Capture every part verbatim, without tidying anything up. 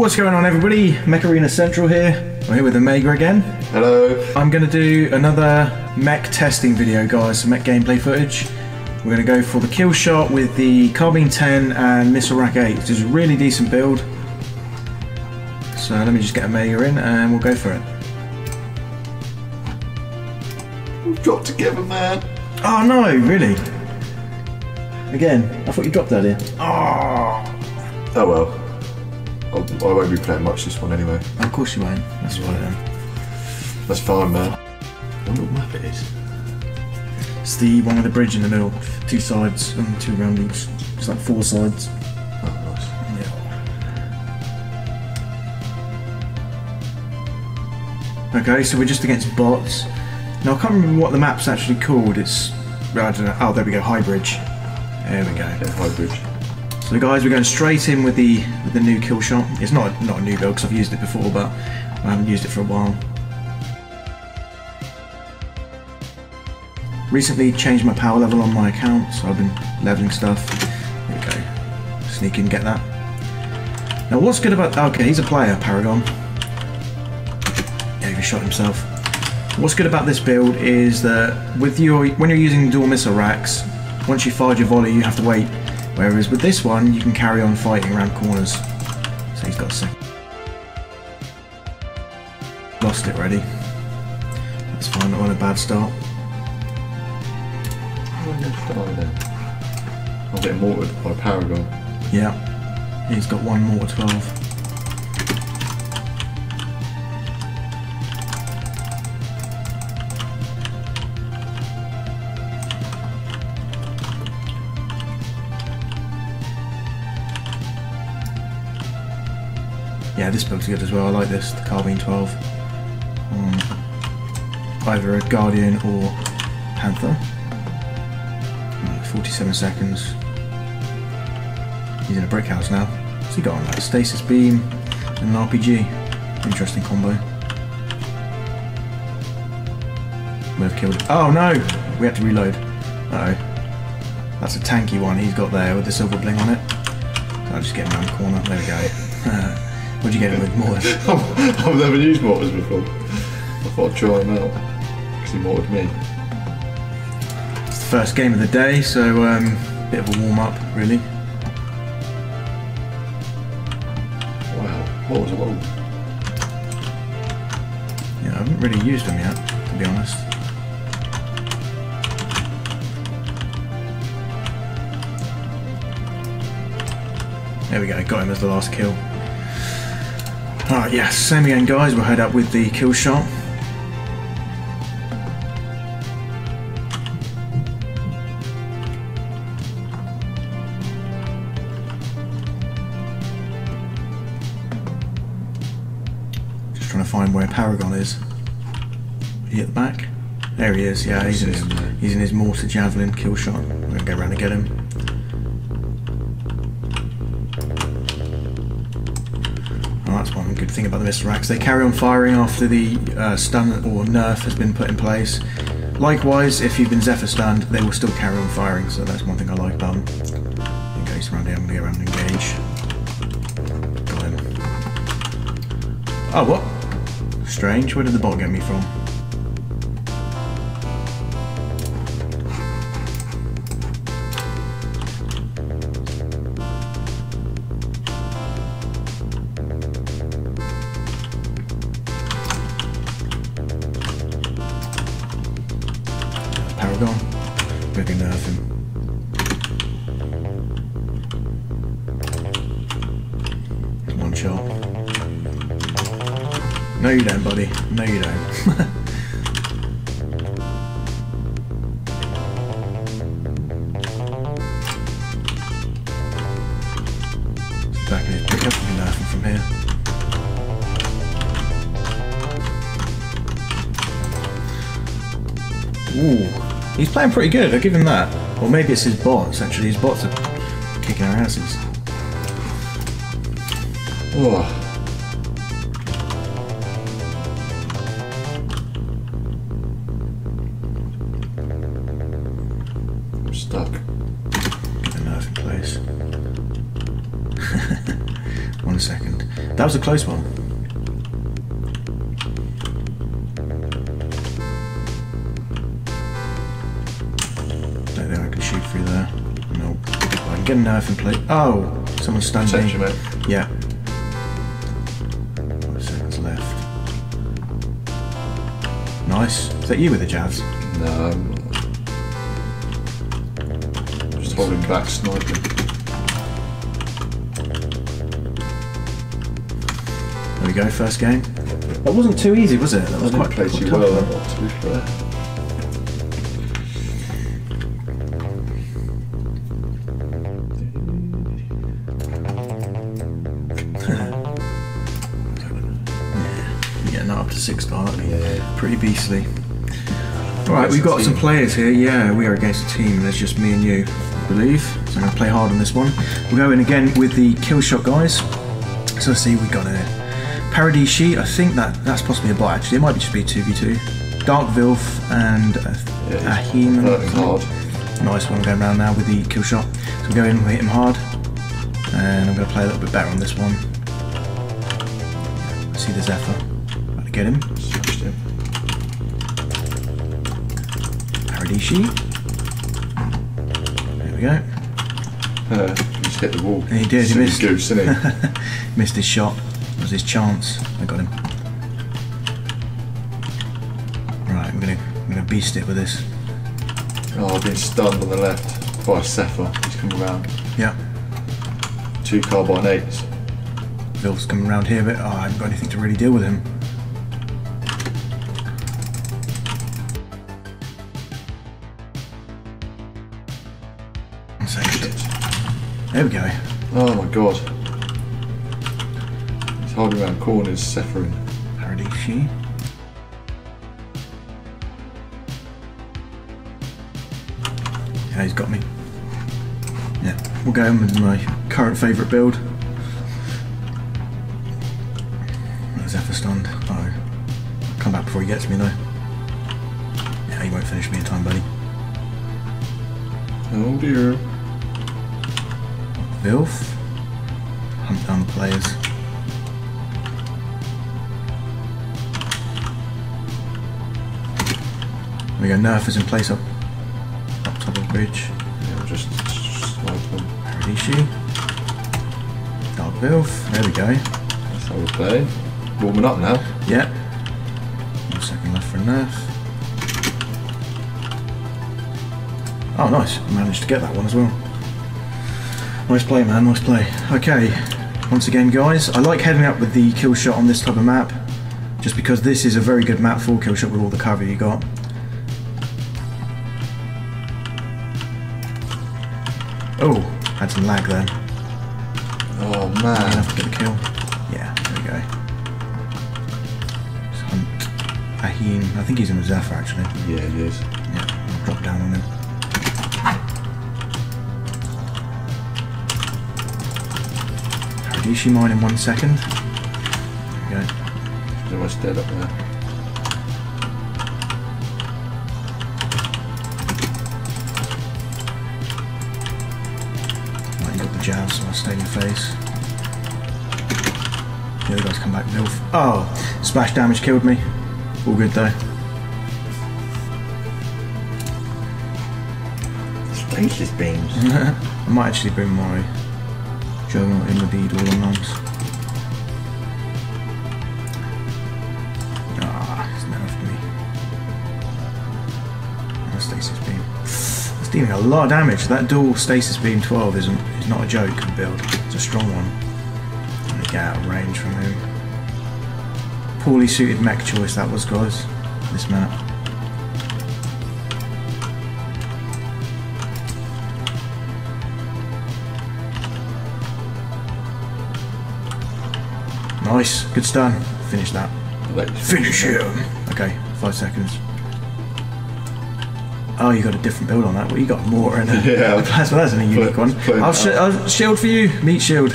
What's going on, everybody? Mech Arena Central here. We're here with Omega again. Hello. I'm going to do another mech testing video, guys, some mech gameplay footage. We're going to go for the kill shot with the Carbine ten and Missile Rack eight, which is a really decent build. So let me just get Omega in and we'll go for it. We've dropped together, man. Oh no, really? Again, I thought you dropped earlier. Oh, oh well. I'll, I won't be playing much this one anyway. Of course you won't. That's fine. Yeah. That's fine, man. I wonder what map it is. It's the one with the bridge in the middle, two sides and two roundings. It's like four sides. Oh, nice. Yeah. Okay, so we're just against bots. Now I can't remember what the map's actually called. It's I don't know. Oh, there we go. High Bridge. There we go. Yeah, High Bridge. So guys, we're going straight in with the with the new kill shot. It's not a, not a new build because I've used it before, but I haven't used it for a while. Recently changed my power level on my account, so I've been leveling stuff. There we go. Sneak in, get that. Now what's good about okay, he's a player, Paragon. Yeah, he shot himself. What's good about this build is that with your when you're using dual missile racks, once you fired your volley, you have to wait. Whereas with this one, you can carry on fighting around corners. So he's got a second. Lost it already. That's fine, not on a bad start. How am I going to fire then? I'll get mortared by Paragon. Yeah. He's got one mortar twelve. Yeah, this build's good as well. I like this, the Carbine twelve. Um, either a Guardian or Panther. forty-seven seconds. He's in a brick house now. What's he got on that? A stasis beam and an R P G. Interesting combo. We've killed. Oh no! We had to reload. Uh oh. That's a tanky one he's got there with the Silver Bling on it. I'll just get him around the corner. There we go. What'd you get him with? Mortars? I've never used mortars before. I thought I'd try him out, because he mortared me. It's the first game of the day, so a um, bit of a warm-up, really. Wow, mortars are old. Yeah, I haven't really used them yet, to be honest. There we go, got him as the last kill. Alright, yes, same again, guys. We'll head up with the kill shot. Just trying to find where Paragon is. Is he at the back? There he is, yeah, he's in his, he's in his mortar javelin kill shot. We're going to go around and get him. That's one good thing about the missile racks. They carry on firing after the uh, stun or nerf has been put in place. Likewise, if you've been Zephyr stunned, they will still carry on firing, so that's one thing I like about them. In case around here, I'm going to go around and engage. Got him. Oh, what? Strange. Where did the bot get me from? Paragon. We're gonna nerf him. One shot. No you don't, buddy. No you don't. Back in his pickup, we can nerf him from here. Ooh, he's playing pretty good, I'll give him that. Or maybe it's his bots, actually. His bots are kicking our asses. Oh. I'm stuck. Get the nerf in place. One second. That was a close one. Don't think I can shoot through there. Nope. I can get a knife and play. Oh, someone's standing. You, mate. Yeah. Five seconds left. Nice. Is that you with the jazz? No. I'm just holding back, sniping. Go first game. That wasn't too easy, was it? That was quite close. You well, to be fair. Yeah, not up to six star. Yeah, pretty beastly. All right, we've got some players here. Yeah, we are against a team. There's just me and you, I believe. So I'm gonna play hard on this one. We'll go in again with the Killshot guys. So let's see what we got in it. Paradis Sheet, I think that that's possibly a bot actually. It might just be two v two. Dark Vilf and Ahim. Yeah, nice one going around now with the kill shot. So we'll go in, we'll hit him hard. And I'm going to play a little bit better on this one. I see the Zephyr. About to get him. Paradis Sheet. There we go. Uh, he just hit the wall. And he did, he missed. Goose, didn't he? Missed his shot. Was his chance. I got him. Right, I'm gonna I'm gonna beast it with this. Oh, I've been stunned on the left by Zephyr. He's coming around. Yeah. Two Carbine eights. Bill's coming around here, but oh, I haven't got anything to really deal with him. There we go. Oh my god. Hiding around corners, Zephyrin. Paradishi. Yeah, he's got me. Yeah, we'll go in with my current favourite build. Zephyr stunned. Uh oh. Come back before he gets me though. Yeah, he won't finish me in time, buddy. Oh dear. Vilf. Hunt down the players. We go, Nerf is in place up, up top of the bridge. Yeah, we'll just snipe them. Paradishi. Dark Vilf. There we go. That's how we play. Warming up now. Yep. One second left for Nerf. Oh, nice. Managed to get that one as well. Nice play, man. Nice play. Okay. Once again, guys, I like heading up with the kill shot on this type of map, just because this is a very good map for kill shot with all the cover you got. Oh, had some lag then. Oh man. Enough to get a kill. Yeah, there we go. Let's hunt Ahim. I think he's in the Zephyr actually. Yeah, he is. Yeah, I'll drop down on him. Paradishi mine in one second. There we go. He's almost dead up there. Jab, so I'll stay in your face. The other guys come back, Milf. Oh! Splash damage killed me. All good though. Stasis beams. I might actually bring my Juggernaut in with the dual long arms. Ah, it's not after me. And stasis beam. That's dealing a lot of damage. That dual stasis beam twelve isn't. Not a joke and build, it's a strong one. And they get out of range from him. Poorly suited mech choice that was, guys, this map. Nice, good stun. Finish that. Finish him! Okay, five seconds. Oh, you got a different build on that. Well, you got more in it. Yeah. Well, that's a unique one. I'll, sh I'll shield for you. Meat shield.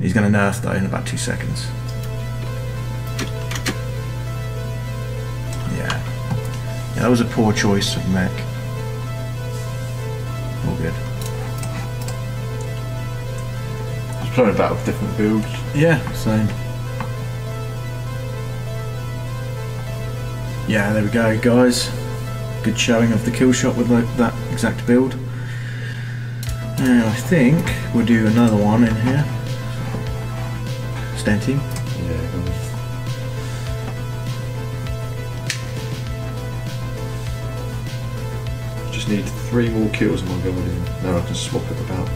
He's going to nerf that in about two seconds. Yeah. Yeah, that was a poor choice of mech. All good. Just playing about with different builds. Yeah, same. Yeah, there we go, guys. Good showing of the kill shot with that exact build. And I think we'll do another one in here. Stenting. Yeah, go on. Need three more kills in my Guardian. Now I can swap it about me.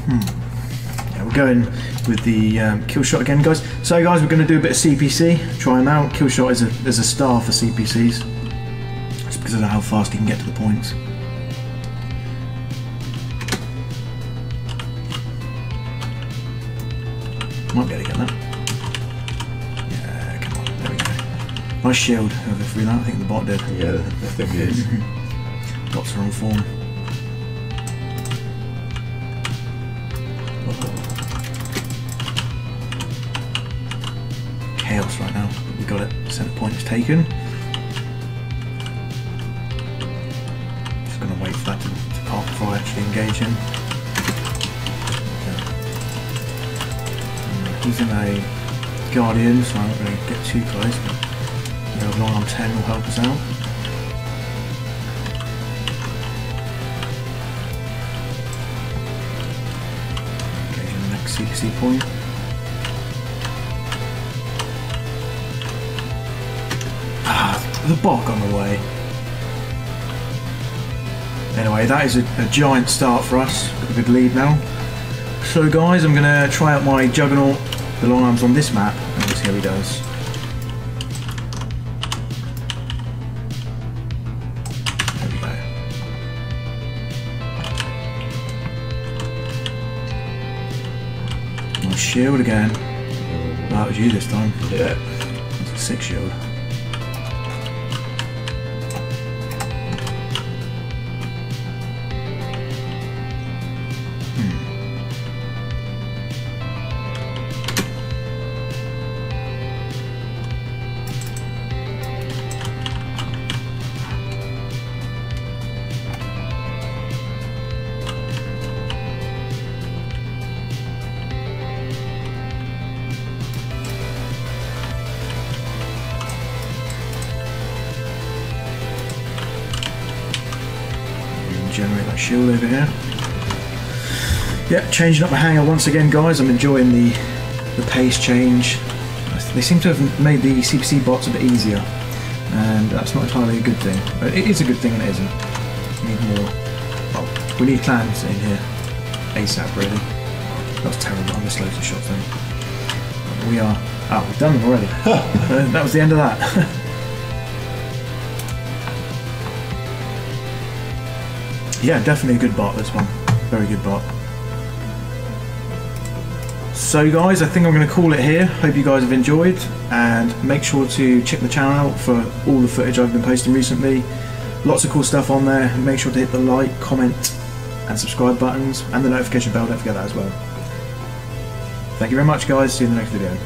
Hmm. Yeah, we're going with the um, kill shot again, guys. So, guys, we're going to do a bit of C P C. Try them out. Kill shot is a is a star for C P Cs. It's because I know how fast you can get to the points. Might be able to get that. Nice shield over through that, I think the bot did. Yeah, I think it is. Bot's are on form. Oh. Chaos right now. We got it. Centre point is taken. Just going to wait for that to, to pop before I actually engage him. Okay. He's in a Guardian, so I'm not going to get too close. But long arm ten will help us out. Okay, the next C P C point. Ah, the bot on the way. Anyway, that is a, a giant start for us. Got a good lead now. So, guys, I'm gonna try out my Juggernaut, the long arms on this map, and we'll see how he does. Shield again. Oh, that was you this time. Yeah. That's a six shield. Generate that shield over here. Yep, changing up the hangar once again, guys. I'm enjoying the the pace change. They seem to have made the C P C bots a bit easier, and that's not entirely a good thing. But it is a good thing and it isn't. We need more. Well, we need clans in here ASAP, really. That was terrible. I missed loads of shots then. We are. Oh, we've done them already. That was the end of that. Yeah, definitely a good bot, this one. Very good bot. So, guys, I think I'm going to call it here. Hope you guys have enjoyed, and make sure to check the channel out for all the footage I've been posting recently. Lots of cool stuff on there. Make sure to hit the like, comment, and subscribe buttons, and the notification bell. Don't forget that as well. Thank you very much, guys. See you in the next video.